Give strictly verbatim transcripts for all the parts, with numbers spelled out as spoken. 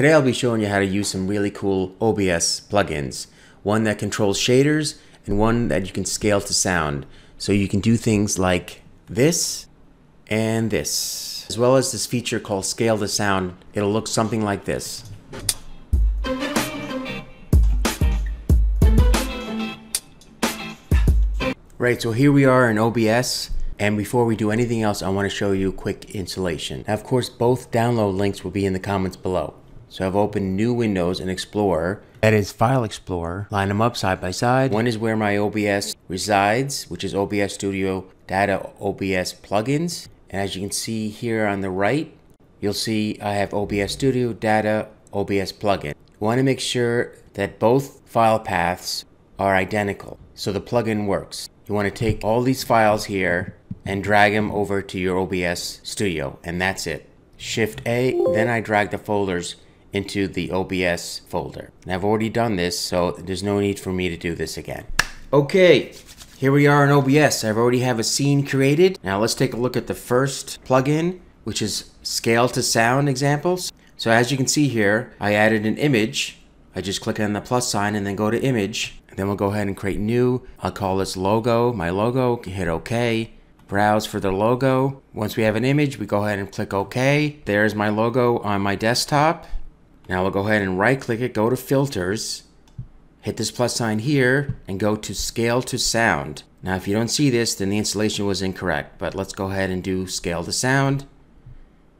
Today I'll be showing you how to use some really cool O B S plugins. One that controls shaders and one that you can scale to sound. So you can do things like this and this. As well as this feature called Scale to Sound. It'll look something like this. Right, so here we are in O B S. And before we do anything else, I want to show you a quick installation. Now, of course, both download links will be in the comments below. So I've opened new windows in Explorer, that is File Explorer, line them up side by side. One is where my O B S resides, which is O B S Studio Data O B S Plugins. And as you can see here on the right, you'll see I have O B S Studio Data O B S Plugin. You want to make sure that both file paths are identical so the plugin works. You want to take all these files here and drag them over to your O B S Studio, and that's it. Shift A, then I drag the folders into the O B S folder. And I've already done this, so there's no need for me to do this again. Okay, here we are in O B S. I've already have a scene created. Now let's take a look at the first plugin, which is Scale to Sound examples. So as you can see here, I added an image. I just click on the plus sign and then go to image. And then we'll go ahead and create new. I'll call this logo, my logo, hit okay. Browse for the logo. Once we have an image, we go ahead and click OK. There's my logo on my desktop. Now we'll go ahead and right click it, go to filters, hit this plus sign here, and go to scale to sound. Now if you don't see this, then the installation was incorrect, but let's go ahead and do scale to sound,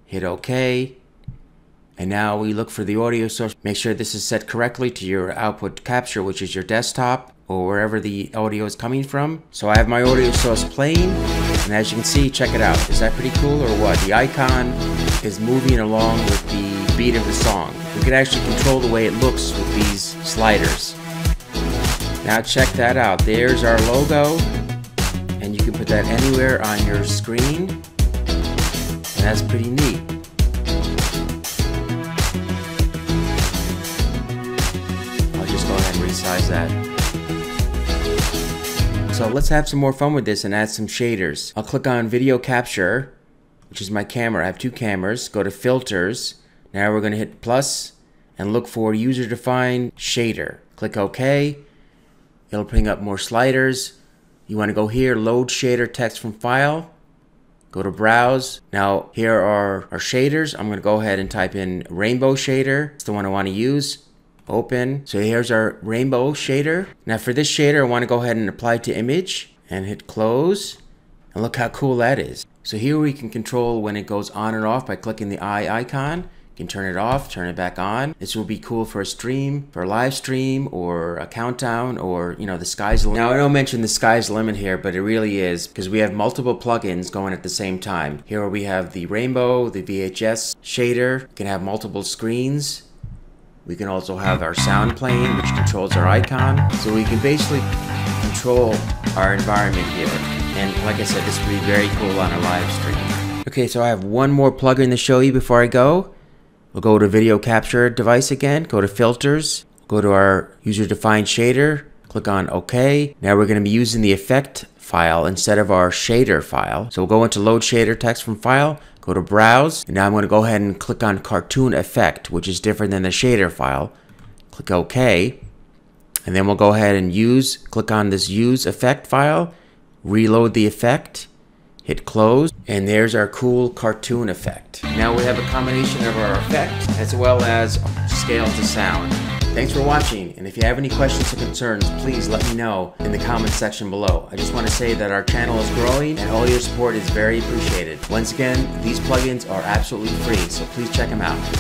hit OK. And now we look for the audio source. Make sure this is set correctly to your output capture, which is your desktop or wherever the audio is coming from. So I have my audio source playing. And as you can see, check it out. Is that pretty cool or what? The icon is moving along with the beat of the song. You can actually control the way it looks with these sliders. Now check that out. There's our logo. And you can put that anywhere on your screen. And that's pretty neat. I'll just go ahead and resize that. So let's have some more fun with this and add some shaders. I'll click on video capture, which is my camera. I have two cameras. Go to filters. Now we're going to hit plus and look for user defined shader. Click OK. It'll bring up more sliders. You want to go here, load shader text from file. Go to browse. Now here are our shaders. I'm going to go ahead and type in rainbow shader. It's the one I want to use. Open. So here's our rainbow shader. Now for this shader, I want to go ahead and apply to image and hit close. And look how cool that is. So here we can control when it goes on and off by clicking the eye icon. You can turn it off, turn it back on. This will be cool for a stream, for a live stream or a countdown or, you know, the sky's the limit. Now I don't mention the sky's the limit here, but it really is because we have multiple plugins going at the same time. Here we have the rainbow, the V H S shader. You can have multiple screens. We can also have our sound playing, which controls our icon. So we can basically control our environment here. And like I said, this would be very cool on a live stream. Okay, so I have one more plugin to show you before I go. We'll go to video capture device again, go to filters, go to our user-defined shader, click on OK. Now we're going to be using the effect file instead of our shader file. So we'll go into load shader text from file, go to browse, and now I'm going to go ahead and click on Cartoon Effect, which is different than the shader file. Click OK, and then we'll go ahead and use, click on this use effect file, reload the effect, hit close, and there's our cool cartoon effect. Now we have a combination of our effect as well as scale to sound. Thanks for watching, and if you have any questions or concerns, please let me know in the comments section below. I just want to say that our channel is growing and all your support is very appreciated. Once again, these plugins are absolutely free, so please check them out.